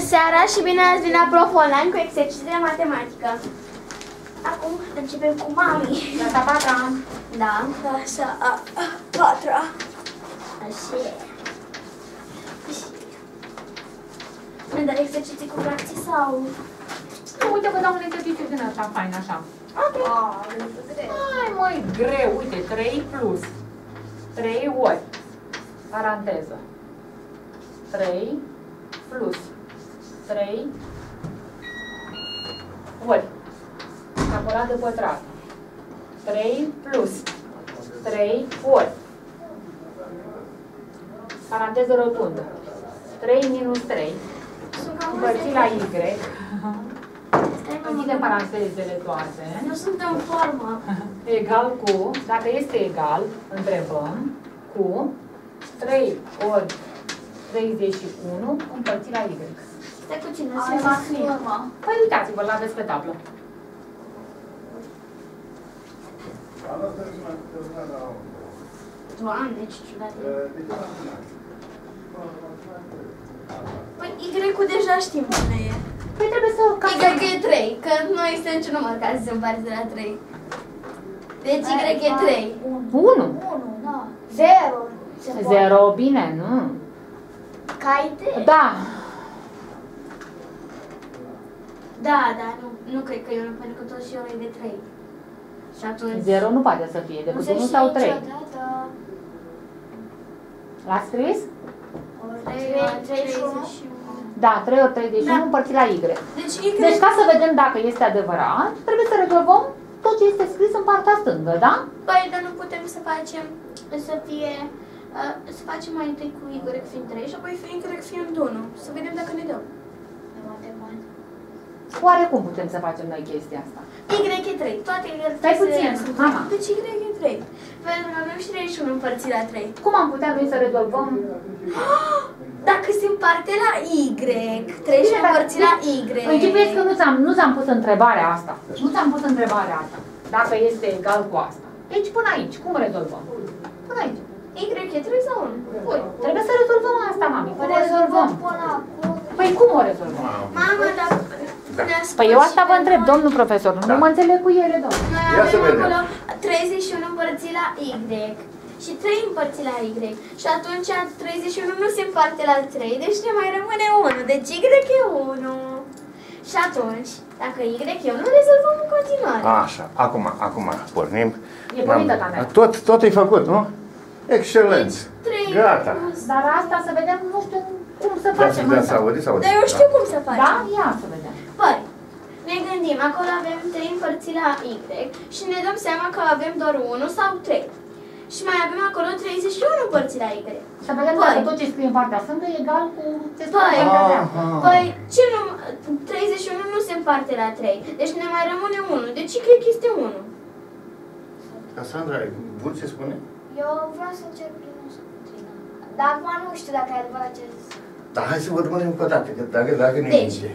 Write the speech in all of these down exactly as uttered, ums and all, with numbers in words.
Bună seara și bine ați venit la Prof Online cu exerciții de matematică. Acum începem cu mami. Nota patra. Da. Clasa a patra. Așa. Îmi dai exerciții cu fracții sau... Uite că dau un exercițiu din ăsta fain, așa. Hai măi, greu. Uite, trei plus trei ori. Paranteză. trei plus trei ori tabulat de pătrat. trei plus trei ori paranteză rotundă. trei minus trei împărțit la Y. Închide parantezele toate. Nu sunt în formă. Egal cu, dacă este egal, întrebăm, cu trei ori treizeci și unu împărțit la Y. Este cu cine? Păi uitați-vă, l-aveți pe tablă. Doamne, ce ciudat. Păi Y-ul deja știm unde e. Păi trebuie să o capăm. Y e trei, că nu există niciun număr care să se împarți de la trei. Deci Y e trei. unu. unu, da. zero. zero, bine, nu? Caide? Da. Da, dar nu, nu cred că eu nu, pentru că tot și eu e de trei. Și atunci... zero nu poate să fie, decât unu sau trei. Niciodată. L-a scris? trei ori treizeci și unu. Da, trei ori treizeci și unu da. Împărțit la Y. Deci, y deci ca să vedem dacă este adevărat, trebuie să rezolvăm tot ce este scris în partea stângă, da? Păi, dar nu putem să facem să fie... Să facem mai întâi cu Y fiind trei și apoi fiind Y fiind unu. Să vedem dacă ne dăm. Oare cum putem să facem noi chestia asta? Y e trei. Toate Y e trei. Stai puțin, mama. Deci Y e trei. Pentru că avem și treizeci și unu împărțit la trei. Cum am putea noi să rezolvăm? Dacă se împarte la Y, treizeci și unu împărțit la Y. Închipuiesc că nu ți-am pus întrebarea asta. Nu ți-am pus întrebarea asta. Dacă este egal cu asta. Deci până aici, cum rezolvăm? Până aici. Y e trei sau unu? Ui, trebuie să rezolvăm asta, mami. Cum o rezolvăm? Păi cum o rezolvăm? Mama, dar... Păi eu asta vă întreb, domnul profesor. Nu mă înțeleg cu ele, domnul. Noi avem acolo treizeci și unu împărțit la Y și trei împărțit la Y. Și atunci treizeci și unu nu se împarte la trei, deci ne mai rămâne unu. Deci Y e unu. Și atunci, dacă Y e unu, rezolvăm în continuare. Așa, acum, acum pornim. E pornită, tata. Tot e făcut, nu? Excelent! Deci, gata! Dar asta să vedem, nu știu cum să facem. Da, să audi, să audi. Dar eu știu da. Cum să facem. Da? Ia să vedem. Păi, ne gândim, acolo avem trei împărțit la Y și ne dăm seama că avem doar unu sau trei. Și mai avem acolo treizeci și unu împărțit la Y. Să vedem păi, dacă tot ce scrie în partea stângă e egal cu ce scrie în partea dreaptă. Păi, ce nu, treizeci și unu nu se împarte la trei, deci ne mai rămâne unu. Deci Y este unu. Cassandra, e bun ce spune? Eu vreau să încerc prin unsprezece. Dar acum nu știu dacă e adevărat ce zic. Dar hai să vă urmărim încă o dată, că dacă, dacă ne deci, minte.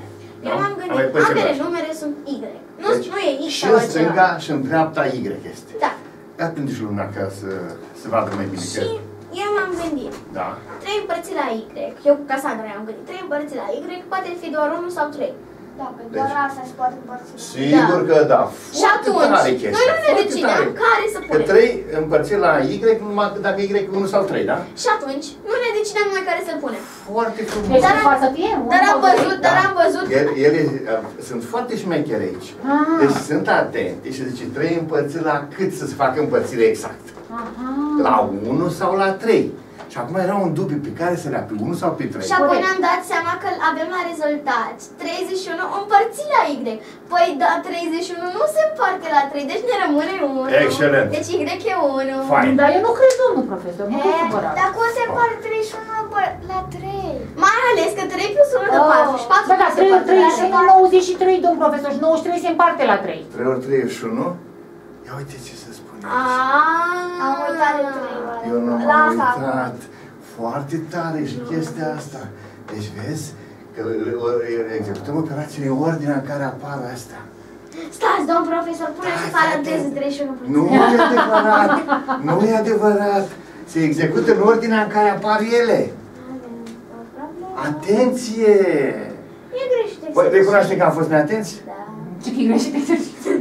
Eu m-am gândit, ambele numere sunt Y. Nu, deci, nu e Y și în stânga și în dreapta Y este. Da. Atunci lumea ca să se vadă mai bine. Și că... eu m-am gândit. Da. trei împărțit la Y. Eu cu Cassandra mi-am gândit. trei împărțit la Y poate fi doar unu sau trei. Da, că deci, doar asta se poate împărți. Sigur da. Că da. Foarte și atunci, noi nu ne decidem care să punem. Că trei împărțit la Y, numai dacă Y e unu sau trei, da? Și atunci, nu ne decidem noi care să punem. Foarte frumos. Deci, dar, am, să fie, dar am văzut, da. Dar am văzut. Ele, ele sunt foarte șmecheri aici. Aha. Deci sunt atente și zice trei împărțit la cât să se facă împărțire exact. Aha. La unu sau la trei. Și acum era un dubiu pe care să le apri, unu sau pe trei. Și apoi ne-am dat seama că avem la rezultat treizeci și unu împărțit la Y. Păi da, treizeci și unu nu se împarte la trei, deci ne rămâne unu. Excelent. Deci Y e unu. Fine. Dar eu nu cred, domnul profesor, nu e supărat. Dar cum se împarte treizeci și unu la trei? Mai ales că trei plus unu dă patru și patru. Bă, da, trei ori treizeci și unu, nouăzeci și trei, domnul profesor, și nouăzeci și trei se împarte la trei. trei ori treizeci și unu? Ia uite ce se spune. Aaaa, am uitat de trei. Eu nu am uitat. Foarte tare și chestia asta. Deci vezi că executăm operațiile în ordinea în care apar astea. Stați, domn profesor, pune-și paranteză treizeci și unu. Nu e adevărat. Nu e adevărat. Se execută în ordinea în care apar ele. Atenție! Bă, recunoaștem că am fost neatenți? Da.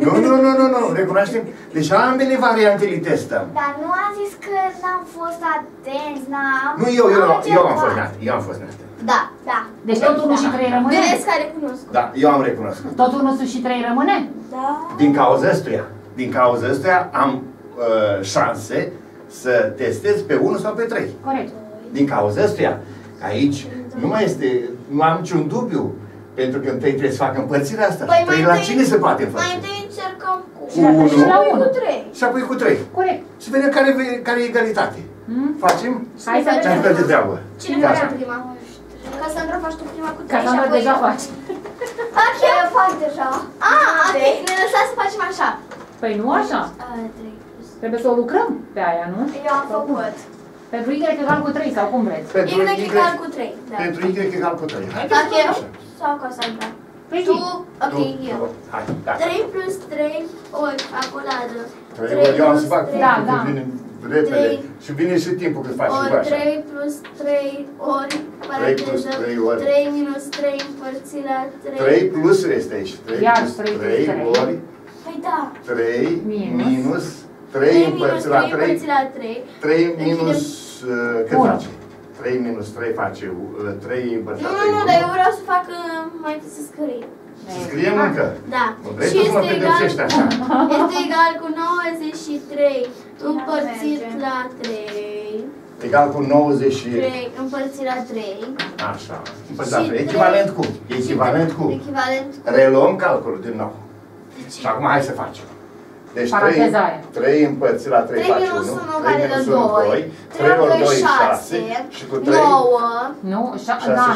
Nu, nu, nu, nu, nu, recunoaștem. Deci ambele variante le testăm. Dar nu am zis că n-am fost atenți, n-am... Nu, eu, eu, eu am fost neatent, eu am fost neatent. Da, da. Deci tot unu și trei rămâne? Vedeți care recunosc. Da, eu am recunoscut. Tot unu și trei rămâne? Da. Din cauza ăstuia, din cauza ăstuia am uh, șanse să testez pe unu sau pe trei. Corect. Din cauza ăstuia, aici nu mai este, nu am niciun dubiu. Pentru că întâi trebuie să facă împărțirea asta. Păi, păi la cine se poate împărți? Mai întâi încercăm cu unu și apoi cu trei. Și apoi cu trei. Corect. Și vedem care, care e egalitate. Hmm? Facem? Hai să vedem de treabă. Cine vrea prima? Ca să nu faci tu prima cu trei. Ca să nu deja faci. Ok, eu fac deja. Ah, ok. Ne lăsați să facem așa. Păi nu așa. Trebuie să o lucrăm pe aia, nu? Eu am făcut. Pentru Y egal cu trei sau cum vreți? Pentru Y egal cu trei. Pentru Y egal cu trei. Sau ca să-mi dau? Tu, ok, eu. trei plus trei ori acolo adă. Eu am să fac cum vine repede și vine și timpul cât faci ceva așa. trei plus trei ori paranteză trei minus trei împărțit la trei. trei plus este aici. trei plus trei ori trei minus trei împărțit la trei. trei minus cât face? trei minus trei face trei împărțit la trei. Nu, nu, dar eu vreau să fac mai să scrie. Să scriem încă? Da. Și este egal, este egal cu nouăzeci și trei împărțit la trei. Egal cu nouăzeci și trei împărțit la trei. Așa. Împărțit la trei. Echivalent cu? Echivalent cu? Reluăm calculul din nou. Și acum hai să facem. Deci trei împărțit la trei face unu, trei minus unu, doi, trei ori doi, șase, și cu trei, șase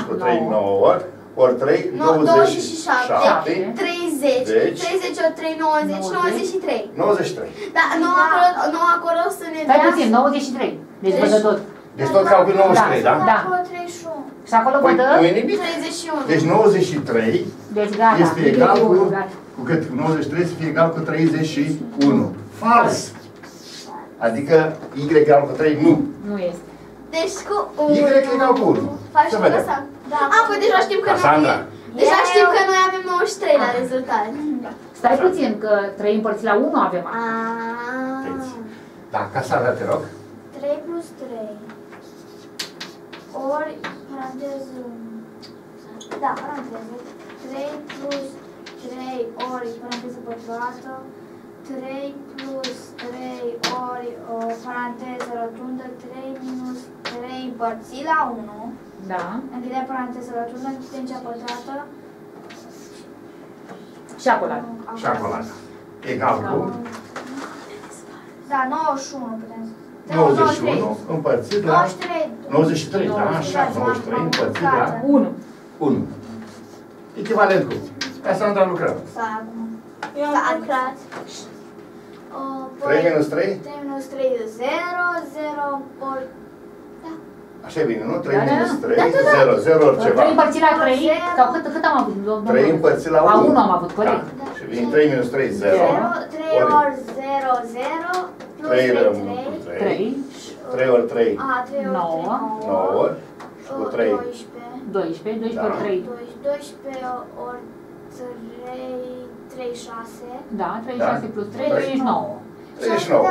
și cu trei, nouă, ori trei, douăzeci și șapte, treizeci, treizeci ori trei, nouăzeci, nouăzeci și trei. nouăzeci și trei. Da, nouă acolo să ne dea... Stai puțin, nouăzeci și trei, deci vădă tot. Deci tot calcul nouăzeci și trei, da? Da. Și acolo vădă treizeci și unu. Deci nouăzeci și trei este egal cu... Cu cât nouăzeci și trei să fie egal cu treizeci și unu. Fals! Adică Y egal cu trei nu. Nu este. Deci cu unu. Y egal cu unu. Faci tu asta? Da. A, păi deja știm că noi... Deja știm că noi avem nouăzeci și trei la rezultat. Stai puțin, că trei împărțit la unu avem. Aaa. Da, Cassandra, te rog. trei plus trei. Ori paranteză. Da, paranteză. trei plus trei ori paranteză pătrată, trei plus trei ori o paranteză rotundă, trei minus trei împărțit la unu. Da. Închidea paranteză rotundă, închidem cea pătrată. Și acolo. Și acolo. Egal cu? Da, nouăzeci și unu putem să... nouăzeci și unu împărțit la... nouăzeci și trei. Da, așa, nouăzeci și trei împărțit la... unu. Echivalent cu? Cassandra, lucrăm. Eu am lucrat. trei minus trei? trei minus trei e zero, zero ori... Da. Așa e bine, nu? trei minus trei, zero, zero ori ceva. trei împărțit la trei? Sau cât am avut? trei împărțit la unu. La unu am avut, corect. Și din trei minus trei, zero. trei ori zero, zero. trei rămân cu trei. trei ori trei, nouă. Și cu trei. doisprezece. doisprezece ori trei. doisprezece ori... treizeci și șase. Da, treizeci și șase plus trei, treizeci și nouă. treizeci și nouă.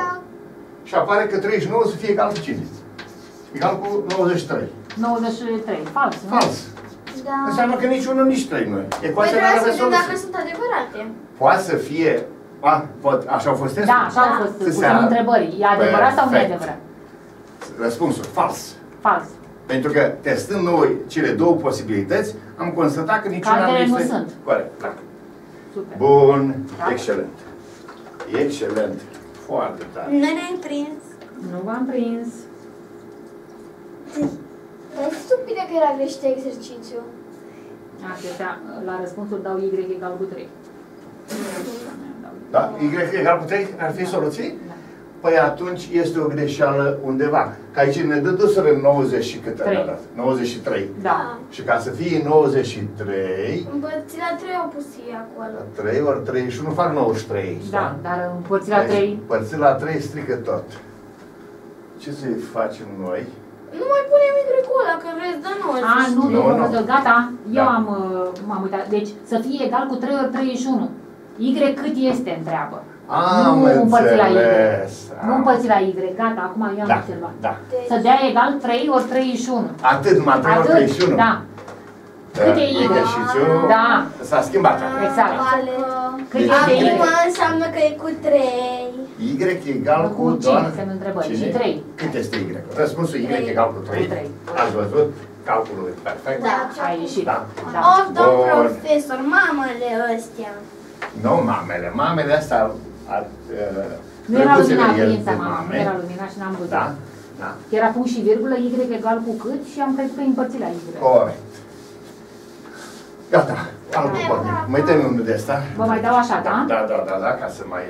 Și apare că treizeci și nouă să fie egal cu cincizeci. Egal cu nouăzeci și trei. nouăzeci și trei. Fals, nu? Fals. Înseamnă că nici unul, nici trei nu e. Păi trebuie să vedem dacă sunt adevărate. Poate să fie... Așa au fost testul? Da, așa au fost. Cu întrebări. E adevărat sau nu e adevărat? Răspunsul. Fals. Fals. Pentru că, testând noi cele două posibilități, am constatat că niciuna nu este... sunt. Corect, da. Super. Bun, da. Excelent. Excelent. Foarte tare. Nu ne-ai prins. Nu v-am prins. Ai zis tu bine că era greșit exercițiu. Acestea, la răspunsul dau Y egal cu trei. Da? Y egal cu trei ar fi soluții? Da. Păi atunci este o greșeală undeva. Că aici ne dă dusără în nouăzeci și câte nouăzeci și trei. Da. Și ca să fie nouăzeci și trei... Împărțit la trei au pus ei acolo. trei ori treizeci și unu fac nouăzeci și trei. Da, da? Dar împărțit la trei... Împărțit la trei strică tot. Ce să-i facem noi? Nu mai punem Y-ul ăla, că rest dă noi. A, nu, nu, nu, nu, gata, eu am, m-am uitat. Deci să fie egal cu trei ori trei și unu. Y cât este, întreabă. Am nu împărți la Y. Am. Nu împărți la Y, gata, acum eu am da, observat. Da. Deci... Să dea egal trei ori trei și unu. Atât, numai trei ori trei și unu. Da. Cât e Y? Da. S-a schimbat. Exact. Cât este Y? Acum înseamnă că e cu trei. Y egal cu doar... Și trei. Cât este Y? Răspunsul Y egal cu trei. Ați văzut? Calculul e perfect. Da. A ieșit. Of, domn profesor, mamele ăstea. Nu mamele. Mamele astea ar... Nu era lumina prinsă, mamă. Nu era lumina și n-am văzut. Da? Da. Era punct și virgulă, Y egal cu cât și am crezut că e împărțit la Y. Corect. Gata, altul pornim. Mai dăm unul de asta. Vă mai dau așa, da? Da, da, da, da, ca să mai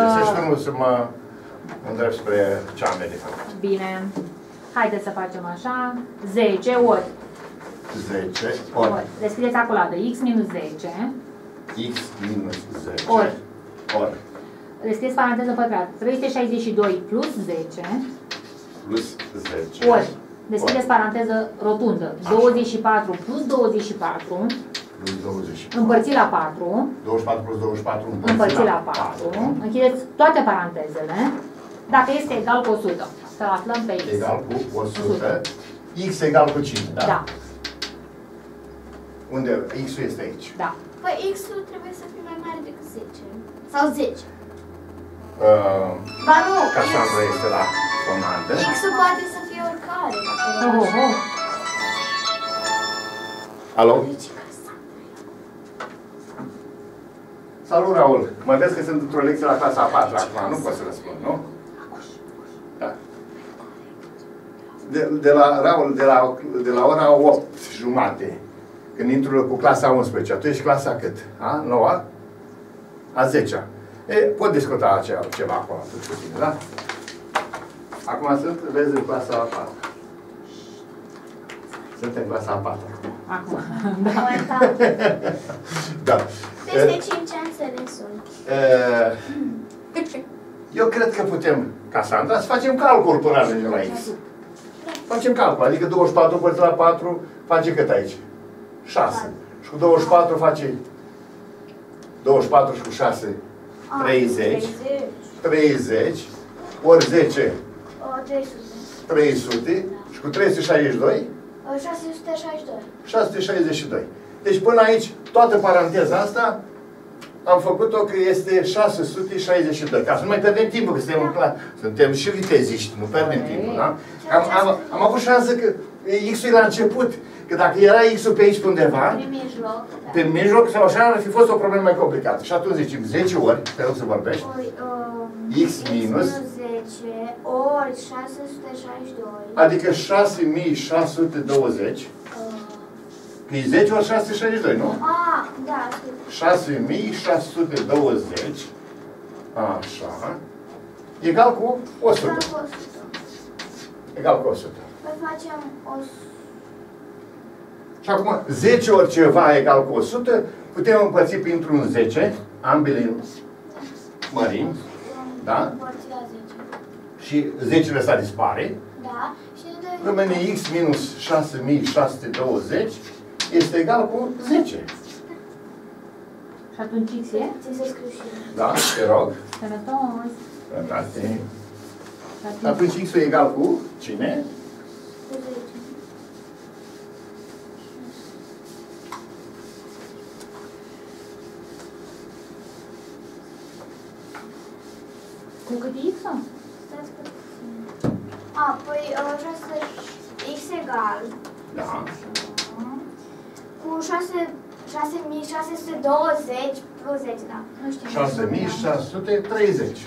găsești unul, să mă îndrept spre ce am de făcut. Bine. Haideți să facem așa. zece ori. zece ori. Le scrieți acolo, de x minus zece. X minus zece. Ori. Ori. Le scrieți paranteză pătrat. trei sute șaizeci și doi plus zece. Plus zece. Ori. Deschideți paranteză rotundă. Așa. douăzeci și patru plus douăzeci și patru, plus douăzeci și patru. Împărțit la patru. douăzeci și patru plus douăzeci și patru împărțit, împărțit la patru. patru. Închideți toate parantezele. Dacă este egal cu o sută. Să aflăm pe X. Egal cu o sută. X egal cu cinci, da? Da. Unde X-ul este aici? Da. Păi X-ul trebuie să fie mai mare decât zece. Sau zece. Uh, ba nu. Ca așa este la comandă. X-ul poate să fie oricare. Oh, oh, oh. Alo? Salut, Raul. Mă vezi că sunt într-o lecție la clasa a patra acum. Nu pot să răspund, nu? Da. De, de la, Raul, de la, de la ora opt jumate, când intru cu clasa a unsprezecea, tu ești clasa cât? A noua? A zecea. E, pot discuta ceva acolo atunci cu tine, da? Acum sunt, vezi, în clasa a patra. Sunt în clasa a patra. Acum. Da. Da. Peste cinci ani să le sun. Eu cred că putem, Cassandra, să facem calcul până ajungem la X. Facem calcul, adică douăzeci și patru împărțit la patru face cât aici? șase. Și cu douăzeci și patru face... douăzeci și patru și cu șase, treizeci. treizeci. Ori zece, trei sute, și cu trei sute șaizeci și doi, șase sute șaizeci și doi. Deci până aici, toată paranteza asta, am făcut-o că este șase sute șaizeci și doi. Ca să nu mai pierdem timpul, că suntem, da, suntem și viteziști, nu pierdem timpul, da? Am, am, am avut șansă că X-ul e la început, că dacă era X-ul pe aici pe undeva, pe mijloc, da, pe mijloc sau așa, ar fi fost o problemă mai complicată. Și atunci zicem zece ori, te rog să vorbești, ori, um, X minus ori șase sute șaizeci și doi. Adică șase mii șase sute douăzeci. Uh. zece ori șase sute șaizeci și doi, nu? Ah, da. șase mii șase sute douăzeci. Așa. Egal cu o sută. Egal cu o sută. Egal cu o sută. Păi facem o sută. Și acum zece ori ceva egal cu o sută, putem împărți printr-un zece, ambele mărimi. Da? Și zece-ul ăsta dispare. Da. Rămâne X minus șase mii șase sute douăzeci este egal cu zece. Și atunci X e? Da, te rog. Și atunci X-ul e egal cu cine? Cu zece. Cu cât e X-ul? A, păi vreau să... X egal. Da. Cu șase mii șase sute douăzeci plus zece, da. Nu știu. șase mii șase sute treizeci.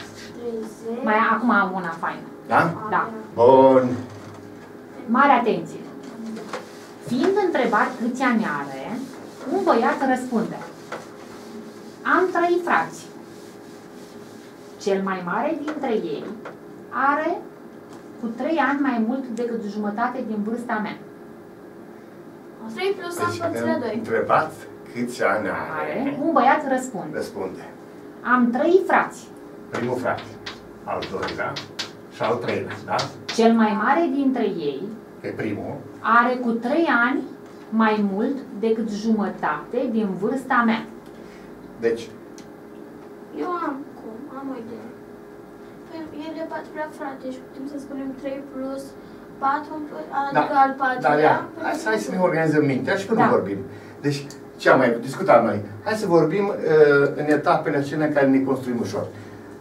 Mai acum am una faină. Da? Da. Bun. Mare atenție. Fiind întrebat câți ani are, un băiat răspunde: am trei frați. Cel mai mare dintre ei are cu trei ani mai mult decât jumătate din vârsta mea. trei plus am părțit la doi. Întrebat câți ani are. Un băiat răspunde. Răspunde. Am trei frați. Primul frate, al doilea și al treilea, da? Cel mai mare dintre ei pe primul, are cu trei ani mai mult decât jumătate din vârsta mea. Deci? Eu am cum, am o idee. El e patrulea frate și putem să spunem trei plus patru, adică da, al patrulea. Da, hai, hai să ne organizăm mintea și când da. vorbim. Deci, ce am mai discutat noi? Hai să vorbim uh, în etapele acelea în care ne construim ușor.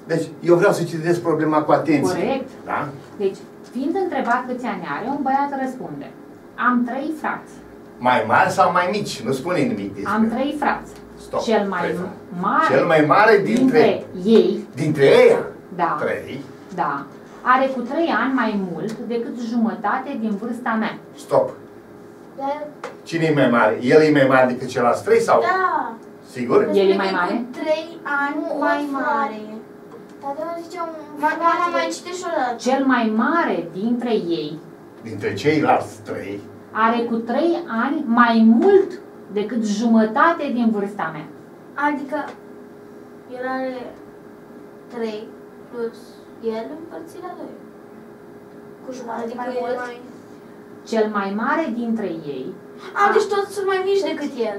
Deci, eu vreau să citesc problema cu atenție. Corect. Da? Deci, fiind întrebat câți ani are, un băiat răspunde: am trei frați. Mai mari sau mai mici? Nu spune nimic despre. Am trei frați. Stop. Cel mai trei mare. Cel mai mare dintre, dintre ei. Dintre ei? Da. Trei. Da. Are cu trei ani mai mult decât jumătate din vârsta mea. Stop. Da. Cine e mai mare? El e mai mare decât celălalt trei sau? Da. Sigur? El e mai mare? Cu trei ani mai mare. Mama mai citește odată. Cel mai mare dintre ei. Dintre ceilalți trei. Are cu trei ani mai mult decât jumătate din vârsta mea. Adică el are trei plus el împărțit la doi. Cu jumătate adică mai mult. Mai... Cel mai mare dintre ei... A, a... deci toți sunt mai mici decât el.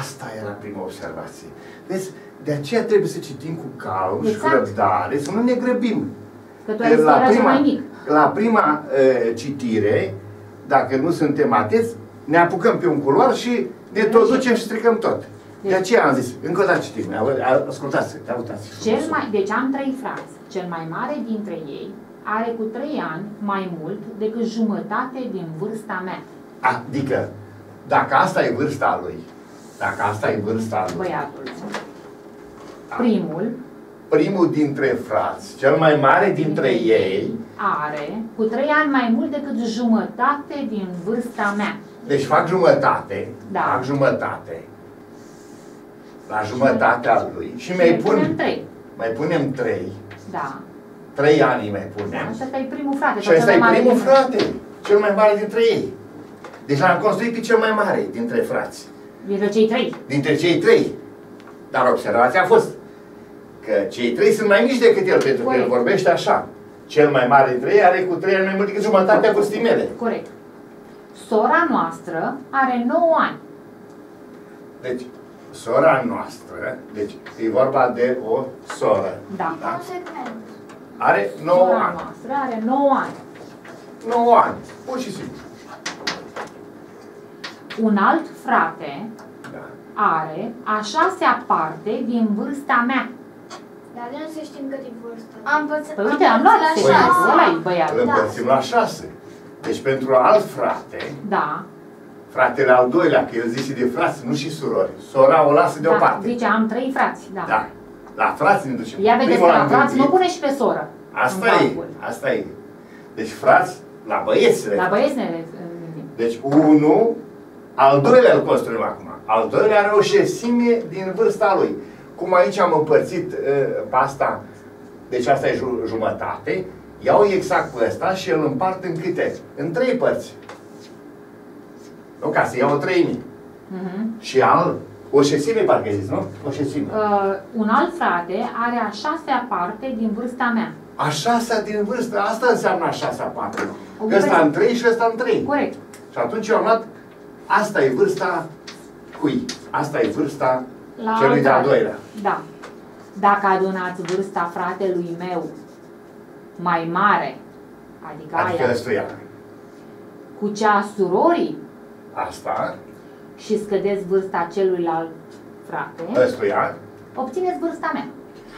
Asta era prima observație. Deci, de aceea trebuie să citim cu calm exact. și cu răbdare, să nu ne grăbim. Că tu ai zis că era cel mai mic. La prima uh, citire, dacă nu suntem atenți, ne apucăm pe un culoar și ne tot ducem și stricăm tot. Deci, de aceea am zis, încă o dată citim, ascultați, ascultați. Cel mai, deci am trei frați, cel mai mare dintre ei are cu trei ani mai mult decât jumătate din vârsta mea. Adică, dacă asta e vârsta lui, dacă asta e vârsta lui, băiatul, primul, primul dintre frați, cel mai mare dintre ei, are cu trei ani mai mult decât jumătate din vârsta mea. Deci fac jumătate, da. fac jumătate, la jumătatea lui și, și mai punem trei. Mai punem trei. Da. Trei ani mai punem. Da, și ăsta e primul frate. Și ăsta e primul frate, cel mai mare dintre ei. Deci l-am construit pe cel mai mare dintre frați. Dintre cei trei. Dintre cei trei. Dar observația a fost că cei trei sunt mai mici decât el, pentru că el vorbește așa. Cel mai mare dintre ei are cu trei ani mai mult decât jumătatea vârstei mele. Corect. Sora noastră are nouă ani. Deci, sora noastră, deci e vorba de o soră. Da. da? Are nouă sora ani. Noastră are nouă ani. nouă ani, pur și simplu. Un alt frate da. are a șasea parte din vârsta mea. Dar nu se știm cât e vârsta. Am pățit. Păi uite, am luat la șase. Ăla e băiatul. Împărțim la șase. Deci pentru alt frate, da. fratele al doilea, că el zice de frați, nu și surori. Sora o lasă deoparte. Da, zice, am trei frați, da. da. La frați ne ducem. Ia vedeți, la frați nu pune și pe soră. Asta e, calcul. asta e. Deci frați, la băieți. La băieți ne gândim. Deci unul, al doilea îl construim acum. Al doilea are o șesime din vârsta lui. Cum aici am împărțit uh, pasta, deci asta e jumătate, iau exact cu ăsta și îl împart în câte? În trei părți. Nu, ca să iau o treime. Uh-huh. Și al, o șesime parcă zis, nu? O șesime. Uh, un alt frate are a șasea parte din vârsta mea. A șasea din vârsta, asta înseamnă a șasea parte. Ăsta în trei și ăsta în trei. Corect. Și atunci eu am luat, asta e vârsta cui? Asta e vârsta la celui de-al doilea. Da. Dacă adunați vârsta fratelui meu mai mare, adică, adică aia, ăstuia, cu cea a surorii, asta, și scădeți vârsta celuilalt frate, ăstuia, obțineți vârsta mea.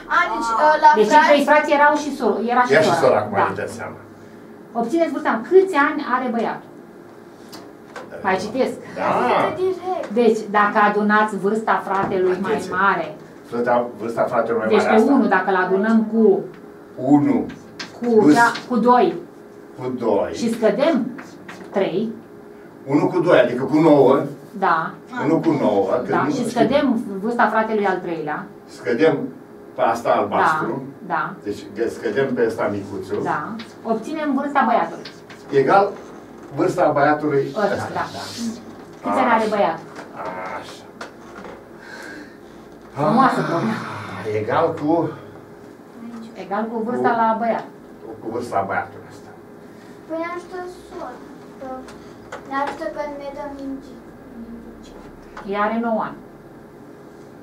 A, deci la deci frați... trei frați erau și soro, era și, era sora. și sora, acum da. seama. Obțineți vârsta mea. Câți ani are băiatul? Mai citesc. Da. Deci, dacă adunați vârsta fratelui mai mare, vârsta fratelui mai mare, deci pe unu, dacă îl adunăm cu unu, cu, da, cu doi, cu doi, și scădem trei, unu cu doi, adică cu nouă, da, unu cu nouă, că da, nu, și scădem vârsta fratelui al treilea, scădem pe asta albastru, da, da, deci scădem pe asta micuțul, da, obținem vârsta băiatului. Egal vârsta băiatului ăsta, da. da. Câți ani are băiatul? Așa. Frumoasă problemă. Egal cu... Egal cu vârsta cu, la băiat. Cu vârsta băiatului ăsta. Păi aș dă soră. ne ajută că ne dăm minții. Ea are nouă ani.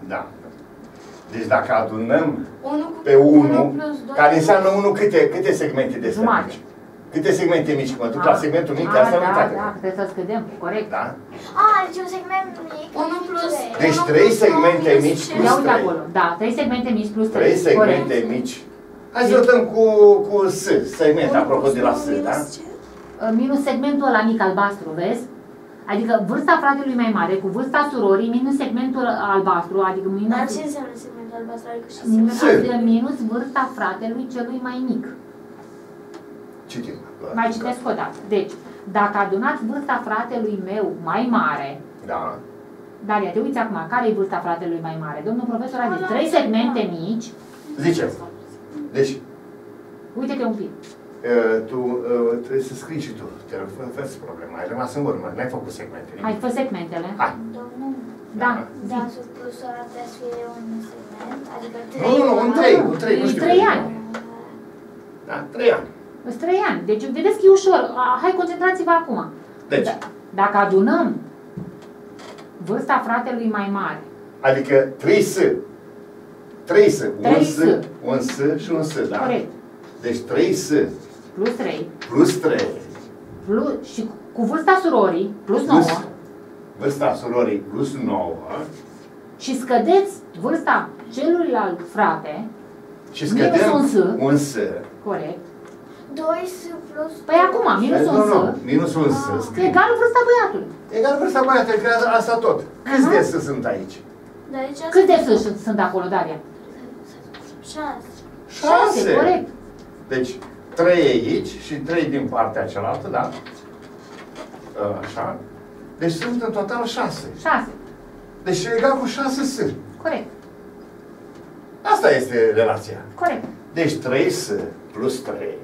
Da. Deci dacă adunăm pe unul, care înseamnă unul câte, câte segmente de segmente? Câte segmente mici? Mă duc la segmentul mic, asta nu uitați. Da, trebuie să scădem, corect. Da? A, deci un segment mic, unu plus trei. Deci trei segmente mici plus trei. Da, trei segmente mici plus trei. trei segmente mici. Hai să dotăm cu, cu S, segment, apropo de la S, da? Minus segmentul ăla mic albastru, vezi? Adică vârsta fratelui mai mare cu vârsta surorii minus segmentul albastru, adică minus... Dar ce înseamnă segmentul albastru? Adică și segmentul albastru? Minus vârsta fratelui celui mai mic. Citim. Mai citesc o dată. Deci, dacă adunați vârsta fratelui meu mai mare... Da. Daria, te uiți acum, care e vârsta fratelui mai mare? Domnul profesor a zis trei segmente mici... Zicem. Deci... Uite-te un pic. Uh, tu uh, trebuie să scrii și tu, te rog, vezi problema, ai rămas în urmă, n-ai făcut segmente. Ai făcut segmentele? Hai. Domnul, da, da, suplusora trebuie să fie un segment, adică trei. Nu, nu, un trei, un trei, nu știu. trei ani. Da, trei ani. trei ani, deci vedeți că e ușor, hai concentrați-vă acum. Deci. Dacă adunăm vârsta fratelui mai mare. Adică trei S, trei S, un S, un S și un S, da? Corect. Deci trei S. Plus trei. Plus trei. Plus, și cu vârsta surorii, plus, plus nouă. Vârsta surorii, plus nouă. Și scădeți vârsta celuilalt frate. Și scădeți un S. Un S. Corect. doi S plus... Păi acum, minus un S. Minus un S. Egal vârsta băiatului. Egal vârsta băiatului, că asta tot. Câți de S sunt aici? Câți de S sunt acolo, Daria? șase. șase, corect. Deci, trei aici și trei din partea cealaltă, da? Așa. Deci sunt în total șase. șase. Deci e egal cu șase S. Corect. Asta este relația. Corect. Deci trei S plus trei.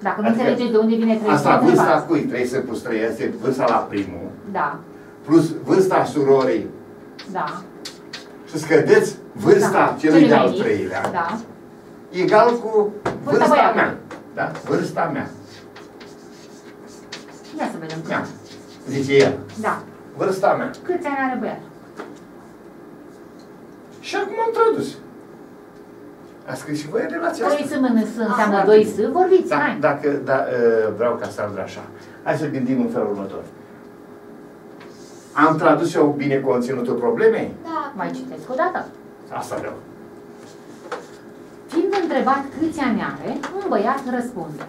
Dacă nu adică înțelegeți de unde vine trei S, asta vârsta cui? trei S plus trei este vârsta la primul. Da. Plus vârsta surorii. Da. Și scădeți vârsta da. celui de-al treilea. Da. Egal cu vârsta, vârsta mea. Da? Vârsta mea. Ia să vedem. Ia. Zice el. Da. Vârsta mea. Câți ani are băiat? Și acum am tradus. A scris și voi relația asta. trei S înseamnă doi S, vorbiți. Da, hai. Dacă, da, vreau ca Sandra așa. Hai să gândim în felul următor. Am tradus eu bine conținutul problemei? Da. Mai citesc o dată. Asta vreau. Fiind întrebat câți ani are, un băiat răspunde.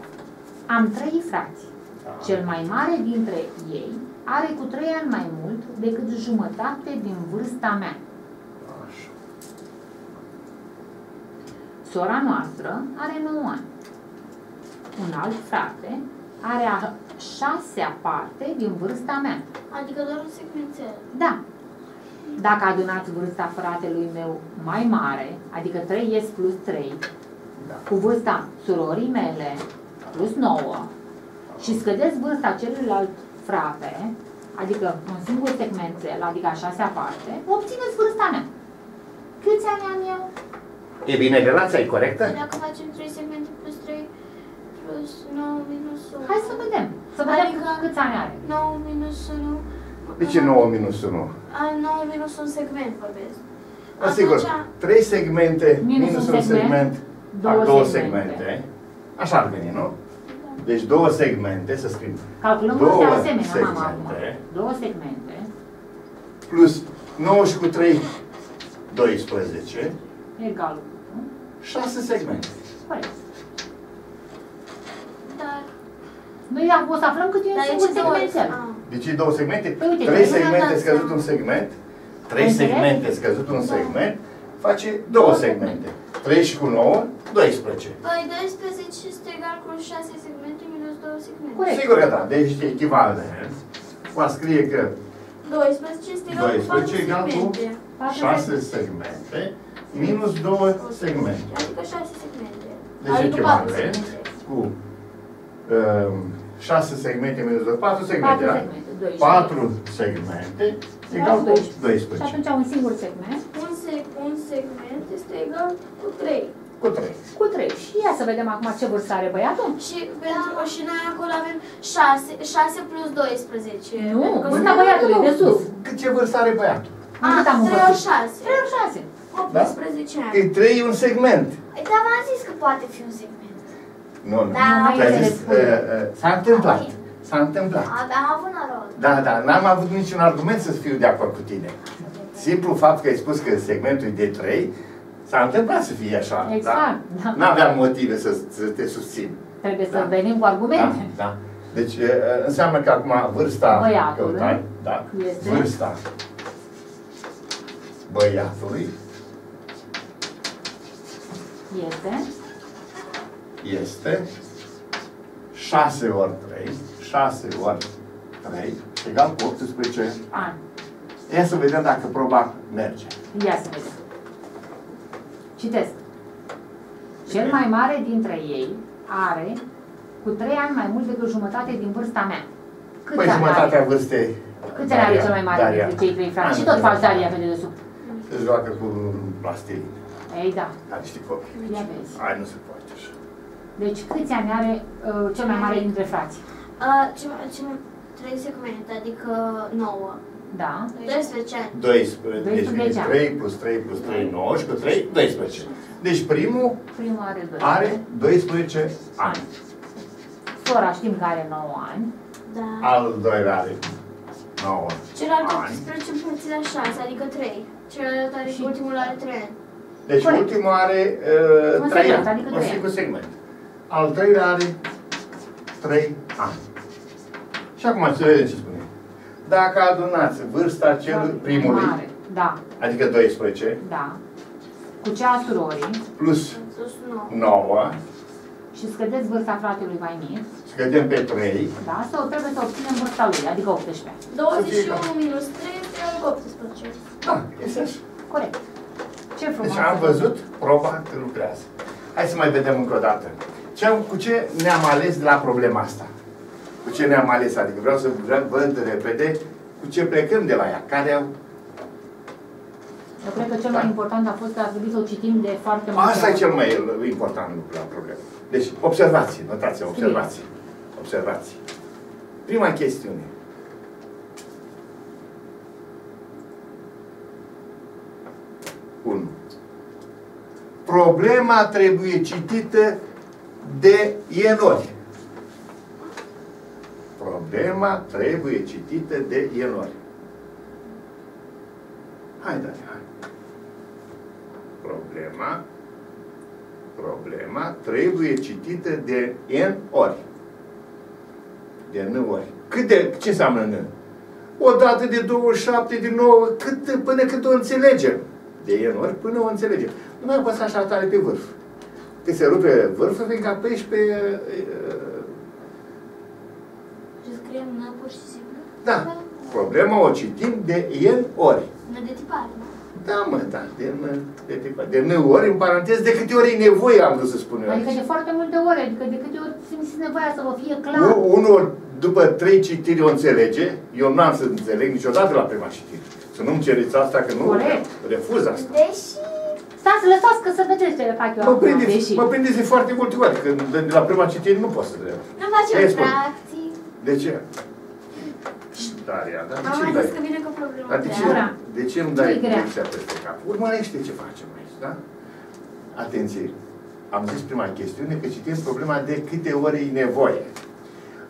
Am trei frați. Cel mai mare dintre ei are cu trei ani mai mult decât jumătate din vârsta mea. Sora noastră are nouă ani. Un alt frate are a șasea parte din vârsta mea. Adică doar un secvențel. Da. Dacă adunați vârsta fratelui meu mai mare, adică trei S plus trei, da, cu vârsta surorii mele plus nouă, și scădeți vârsta celuilalt frate, adică un singur segmentel, adică a șasea parte, obțineți vârsta mea. Câți ani am eu? E bine, relația e corectă? Dacă facem trei segmente plus trei plus nouă minus unu. Hai să vedem. Să vedem adică câți ani are. nouă minus unu. De ce nouă minus unu? nouă minus un segment vorbesc. Asigur, trei segmente minus, minus un segment, segment două, două segmente. segmente. Așa ar veni, nu? Deci două segmente, să scriem. Calculăm două de asemenea, segmente, mama, două segmente. Plus nouă și cu trei, doisprezece. Egal cu șase segmente. Corect. Dar... Noi o să aflăm cât e un singur segmentel. Deci două segmente, trei segmente scăzut un segment, trei segmente scăzut un segment, face două segmente. trei și cu nouă, doisprezece. Păi doisprezece este egal cu șase segmente minus două segmente. Corect. Sigur că da, deci este echivalent. Va scrie că doisprezece este egal cu șase segmente minus două segmente. Adică șase segmente. Deci echivalent cu șase segmente minus două, patru segmente, da? patru segmente egal cu doisprezece. Și atunci un singur segment. Un segment este egal cu trei. Cu trei. Cu trei. Și ia să vedem acum ce vârstă are băiatul. Și pentru și noi acolo avem șase, șase plus doisprezece. Nu, vârsta băiatului, de sus. Cât ce vârstă are băiatul? A, trei ori șase. optsprezece ani. E trei un segment. Dar v-am zis că poate fi un segment. Nu, nu. S-a întâmplat. S-a întâmplat. Am avut noroc. Da, da, n-am avut niciun argument să fiu de acord cu tine. Simplu fapt că ai spus că segmentul e de trei, s-a întâmplat să fie așa. Exact. Da? N-aveam motive să, să te susțin. Trebuie da? Să venim cu argumente. Da, da. Deci înseamnă că acum vârsta băiatului, căutai, da, este... vârsta băiatului este este șase ori trei, șase ori trei, egal cu optsprezece ani. Ia să vedem dacă proba merge. Ia să vedem. Citesc. Cel mai mare dintre ei are cu trei ani mai mult decât jumătate din vârsta mea. Câți păi jumătatea are? Vârstei. Câți ani are cel mai mare Daria. Dintre cei trei frați? Și tot faci Daria pe dedesubt. Se joacă cu plastilin. Ei, da. Dar știi copii. Ia vezi. Ai, nu se poate așa. Deci câți ani are uh, cel mai mare dintre frați? Uh, ce, ce, trei secunde, adică nouă. Da. doisprezece ani. doisprezece. trei plus trei plus trei, nouă și cu trei, doisprezece. Deci primul, primul are, doisprezece. are doisprezece ani. Sora știm că are nouă ani. Da. Al doilea are nouă. Celălalt optsprezece împărțit la șase, adică trei. Celălalt are și ultimul are trei ani. Deci corect. Ultimul are uh, trei segment, ani. Adică trei. Segment. Al treilea are trei ani. Și acum să vedem ce spune. Dacă adunați vârsta celui primului, mare, da. Adică doisprezece, da. Cu cea a surorii, plus nouă, și scădeți vârsta fratelui mai mic, scădem pe trei, da, sau trebuie să obținem vârsta lui, adică optsprezece. douăzeci și unu minus trei, optsprezece. Da, este așa. Corect. Ce frumos. Deci am văzut, proba că lucrează. Hai să mai vedem încă o dată. Ce, cu ce ne-am ales la problema asta? Cu ce ne-am ales, adică vreau să văd repede cu ce plecăm de la ea, care au... Eu cred că cel mai da. Important a fost că a trebuit să o citim de foarte mult. Asta e cel mai important lucru la problemă. Deci, observații, notați, observații, observații. Prima chestiune. unu. Problema trebuie citită de erori. Problema trebuie citită de erori. Hai, Dani, hai. Problema, problema trebuie citită de n ori. De n ori. Cât de, ce înseamnă n? O dată, de două, șapte, de nouă, cât, până cât o înțelegem. De n ori până o înțelegem. Nu mai apăsa așa tare pe vârf. Că se rupe vârful, fiindcă apeși pe... Da. Problema o citim de el ori. Nu de tipar, nu? Da, mă, da. De, de tipar. De nu ori, în paranteză, de câte ori e nevoie, am vrut să spun eu. Adică aici. De foarte multe ori, adică de câte ori simți nevoia să vă fie clar. Nu, unul după trei citiri o înțelege, eu n-am să înțeleg niciodată la prima citire. Să nu-mi cereți asta, că nu refuz asta. Deși... Stați, lăsați că să vedeți ce le fac eu. Mă prindeți, mă prindeți foarte multe ori, că de la prima citire nu pot să le fac. Nu facem practic. De ce? Daria, dar de ce îmi dai? Dar de ce, de ce îmi dai direcția peste cap? Urmărește ce facem aici, da? Atenție! Am zis prima chestiune că citim problema de câte ori e nevoie.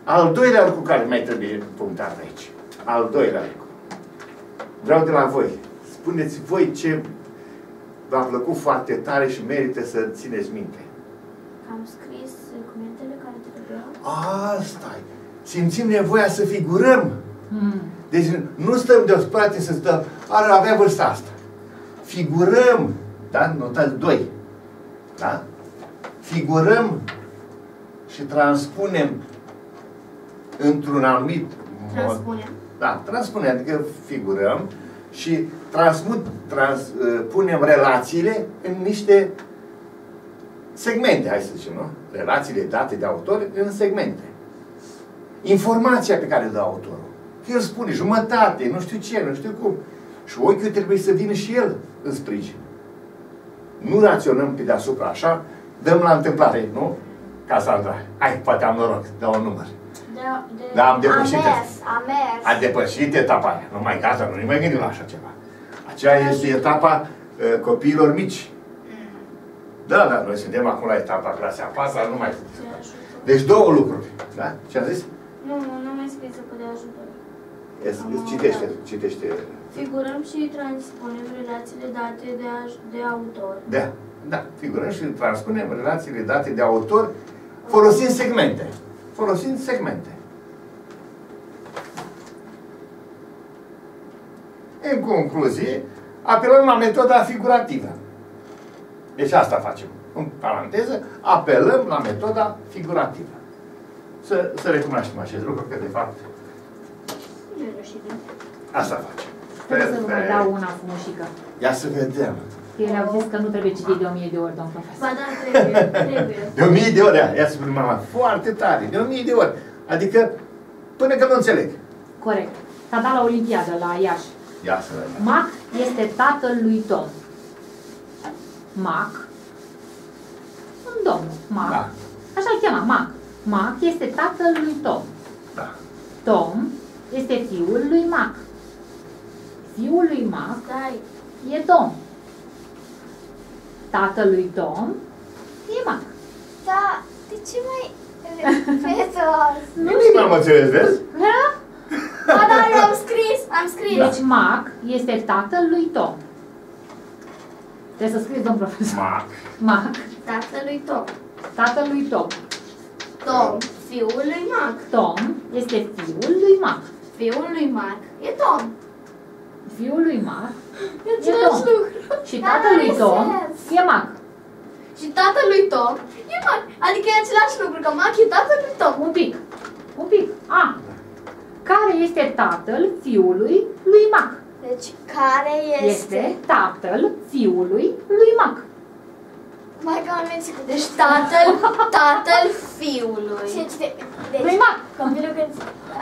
Al doilea lucru care mai trebuie punctat aici. Al doilea lucru. Vreau de la voi. Spuneți voi ce v-a plăcut foarte tare și merită să țineți minte. Am scris documentele care trebuiau. Asta-i. Simțim nevoia să figurăm. Mm. Deci nu stăm deosprate să stăm, ar avea vârsta asta. Figurăm, da? Notați doi. Da? Figurăm și transpunem într-un anumit transpunem. Mod. Da, transpunem, adică figurăm și transmut, transpunem relațiile în niște segmente, hai să zicem, nu? Relațiile date de autor în segmente. Informația pe care o dă autorul. El spune jumătate, nu știu ce, nu știu cum. Și ochiul trebuie să vină și el în sprijin. Nu raționăm pe deasupra așa, dăm la întâmplare, nu? Casandra, hai, poate am noroc, dă un număr. Da, de... da am depășit. A depășit etapa aia. Nu mai gata, nu ne mai gândim la așa ceva. Aceea da, este etapa uh, copiilor mici. Mm. Da, da, noi suntem acum la etapa clasei a patra, nu mai putem. Deci două lucruri, da? Ce am zis? Nu, nu mi-ai scris cu de ajutor. Citește, citește. Figurăm și transpunem relațiile date de, de autor. Da, da. Figurăm și transpunem relațiile date de autor folosind segmente. Folosind segmente. În concluzie, apelăm la metoda figurativă. Deci asta facem. În paranteză, apelăm la metoda figurativă. Să, să recunoaștem acest lucru, că de fapt... Asta facem. Trebuie să nu mai dau una frumușică. Ia să vedem. Ele au zis că nu trebuie citit de o mie de ori, domn profesor. Ba da, trebuie, trebuie. De o mie de ori, ia să spunem mama, foarte tare, de o mie de ori. Adică, până că nu înțeleg. Corect. S-a dat la Olimpiadă, la Iași. Ia să vedem. Mac este tatăl lui Tom. Mac. Un domn, Mac. Da. Așa-l chema, Mac. Mac este tatăl lui Tom. Da. Tom este fiul lui Mac. Fiul lui Mac e Tom. Tatăl lui Tom e Mac. Da, de ce mai... Nu știu. Nu mă înțeles, vezi? Da, dar am scris, am scris. Deci Mac este tatăl lui Tom. Trebuie să scrii, domn profesor. Mac. Mac. Tatăl lui Tom. Tatăl lui Tom. Tom, fiul lui Mac. Tom este fiul lui Mac. Fiul lui Mac e Tom. Fiul lui Mac e Tom. Și tatălui Tom e Mac. Și tatălui Tom e Mac. Adică e același lucru, că Mac e tatălui Tom. Un pic. Un pic. A. Care este tatăl fiului lui Mac? Deci, care este... Este tatăl fiului lui Mac. Mai ca un mexic. Deci tatăl, tatăl fiului. Lui Mac.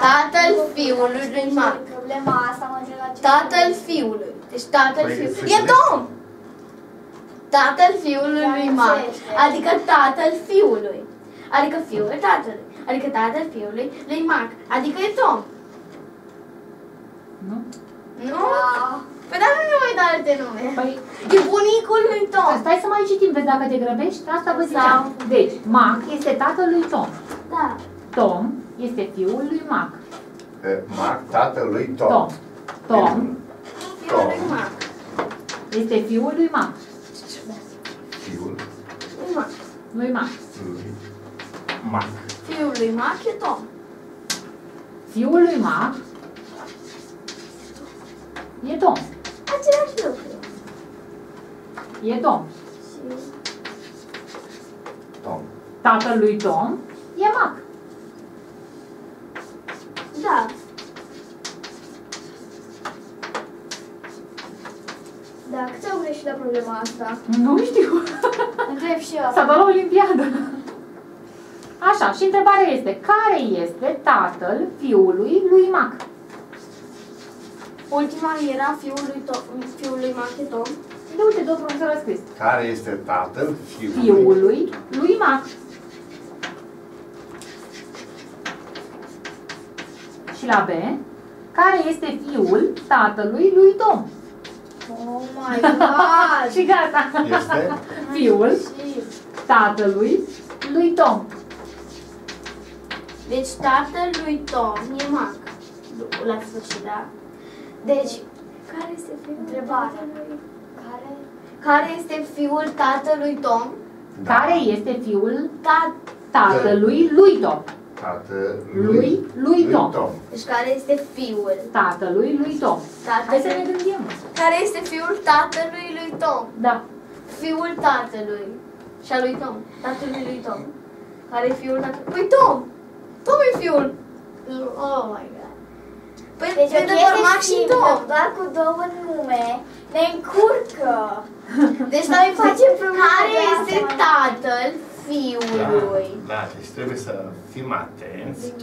Tatăl fiului lui Mac. Problema asta mă duce la ce... Tatăl fiului. Deci tatăl fiului. E Tom! Tatăl fiului lui Mac. Adică tatăl fiului. Adică fiul tatălui. Adică tatăl fiului lui Mac. Adică e Tom. Nu? Nu? Păi dar nu mai dau alte nume. Păi... E bunicul lui Tom. Stai să mai citim, vezi dacă te grăbești. Asta vă ziceam. Deci, Mac este tatăl lui Tom. Da. Tom este fiul lui Mac. Mac, tatăl lui Tom. Tom. Tom. Fiul lui Mac. Este fiul lui Mac. Fiul? Lui Mac. Lui Mac. Mac. Fiul lui Mac e Tom. Fiul lui Mac e Tom. Același lucru. E Tom. Și... Tom. Tatăl lui Tom e Mac. Da. Da, cât au greșit la problema asta? Nu știu. Întreb și eu. S-a dat la Olimpiadă. Așa, și întrebarea este, care este tatăl fiului lui Mac? Ultima era fiul lui, Tom, fiul lui Mac e Tom. De uite, domnul profesor a scris. Care este tatăl fiului, fiului lui Mac? Și la B, care este fiul tatălui lui Tom? Oh my God! Și gata! Este? Fiul tatălui lui Tom. Deci tatăl lui Tom e Mac. La sfârșit, da? Deci, care este fiul întrebarea? Care? Care este fiul tatălui Tom? Da. Care este fiul ta tatălui lui Tom? Tatălui lui, lui Tom. Tom. Deci care este fiul tatălui lui Tom? Tatălui... Hai să ne gândim. Care este fiul tatălui lui Tom? Da. Fiul tatălui și al lui Tom. Tatălui lui Tom. Care e fiul tatălui? Păi Tom! Tom e fiul! Oh my God! Păi, deci o chestie simplă, doar cu două nume, ne încurcă. Deci noi facem probleme. Care este tatăl fiului? Da, da, deci trebuie să fim atenți,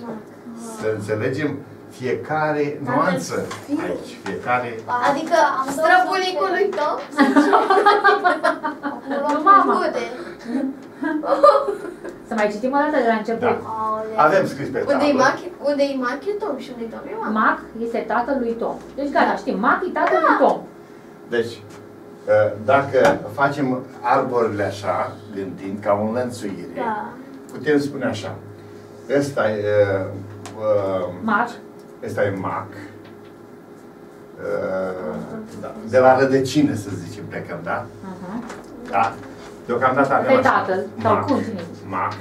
să înțelegem fiecare nuanță aici, fiecare... Adică străbunicul lui Tom? vede. Să mai citim o dată de la început. Da. Avem scris pe unde-i Mac, unde-i Mac e Tom și unde-i Tom e Mac. Mac este tatăl lui Tom. Deci gata, știm, Mac e tatăl da. lui Tom. Deci, dacă facem arborile așa, gândind ca un lănțuire, da. putem spune așa. Ăsta e... Uh, Mac. Ăsta e Mac. Uh, da. De la rădăcină, să zicem, plecăm, da? Uh-huh. Da. Deocamdată avem pe tatăl, sau cum ținem? Mac.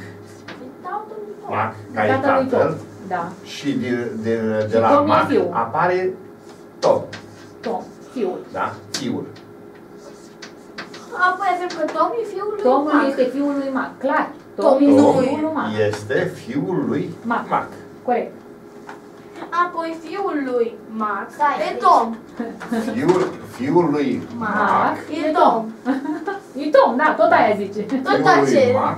Mac, ca e tatăl. Da. Și de, de, de la Mac apare Tom. Tom, fiul. Da? Fiul. Apoi avem că Tom e fiul lui Tom Mac. Tomul este fiul lui Mac, clar. Tom, Tom nu este fiul lui Mac. Mac. Corect. Apoi fiul lui Mac e Tom. Fiul, fiul lui Mac, Mac e Tom. E Tom, da, tot aia zice. Tot aceea.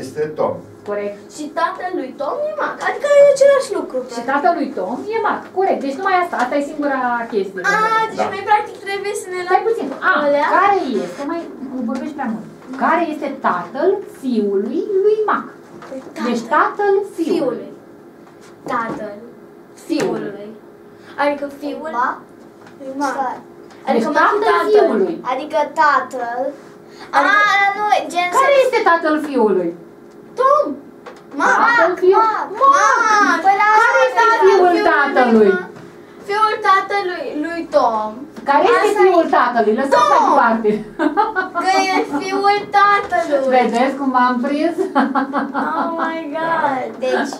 Este Tom. Corect. Și tatălui Tom e Mac. Adică e același lucru. Și tatălui Tom e Mac. Corect. Deci numai asta. Asta e singura chestie. A, deci mai practic trebuie să ne luăm. Stai puțin. A, care este? Mai vorbești prea mult. Care este tatăl fiului lui Mac? Deci tatăl fiului. Tatăl fiului. Adică fiul lui Mac. Adică tatăl fiului. Adică tatăl. A, nu, gen. Care este tatăl fiului? Tom! Mama! Mama! Care este fiul tatălui? Fiul tatălui lui Tom. Care este fiul tatălui? Lăsați-o departe. Că e fiul tatălui. Vedeți cum m-am prins? Oh my god! Deci,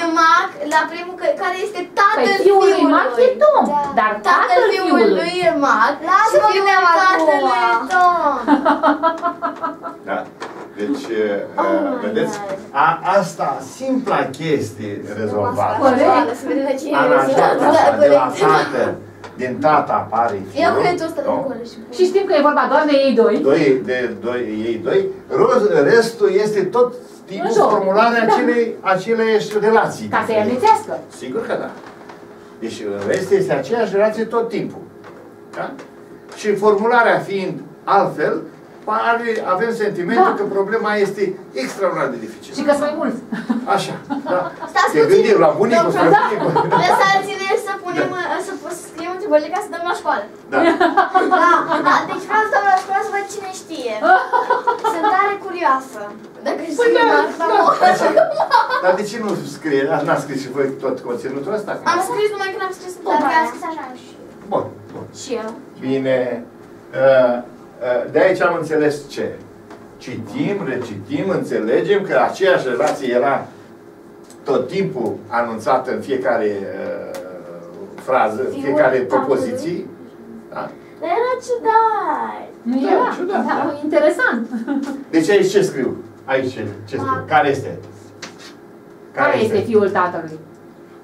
e Mac, la primul, care este tatăl fiului. Fiul Mac e Tom, dar tatăl fiului e Mac și fiul tatălui e Tom. Deci, oh uh, vedeți? A, asta, simpla chestie rezolvată. Corect. De la tată, din tata apare fiul. Eu cred că ăsta nu. Și știm că e vorba doar de ei doi. doi de doi, ei doi. Restul este tot tipul formularea acelei, aceleși relații. Ca să-i amintească. Sigur că da. Deci, restul este aceeași relație tot timpul. Da? Și formularea fiind altfel, avem sentimentul da. că problema este extraordinar de dificilă. Și că sunt mai mulți. Așa, da. Stați puțin. Te gândim la bunicul, spre bunicul. Lăsați-ne să punem, da. să scriem întrebările ca să dăm la școală. Da. Da, da. Deci vreau să dăm la școală să văd cine știe. Sunt tare curioasă. Dacă știu, păi da, da, da. Dar de ce nu scrie? N-ați scris și voi tot conținutul ăsta? Am scris numai când am scris întrebarea. Dar am scris așa și eu. Bun, bun. Și eu. Bine. Uh, De aici am înțeles ce? Citim, recitim, înțelegem că aceeași relație era tot timpul anunțată în fiecare uh, frază, în fiecare propoziție. Da? Era ciudat! Nu era, era ciudat, da, da? Interesant! Deci aici ce scriu? Aici ce, ce scriu? Care este? Care, Care este fiul tatălui?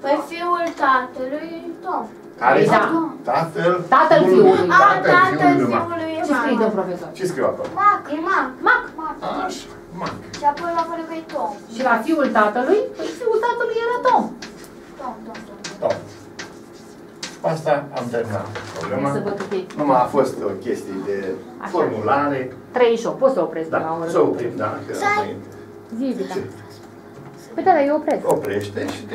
Păi fiul tatălui Tom. Care este da. tatăl, tatăl fiului? Tatăl fiului Mac. Ce scrie de profesor? Ce scrie acolo? Mac, e Mac. Mac. Mac. Așa, Mac. Și apoi la părere că e Tom. Și la fiul tatălui? Păi fiul tatălui era Tom. Tom, Tom, Tom. Tom. Asta am terminat problema. Numai a fost o chestie de așa. formulare. treizeci și opt. Poți să opresc da. la oră. Să oprim, da. Zi, da. Păi da, eu opresc. Oprește și te...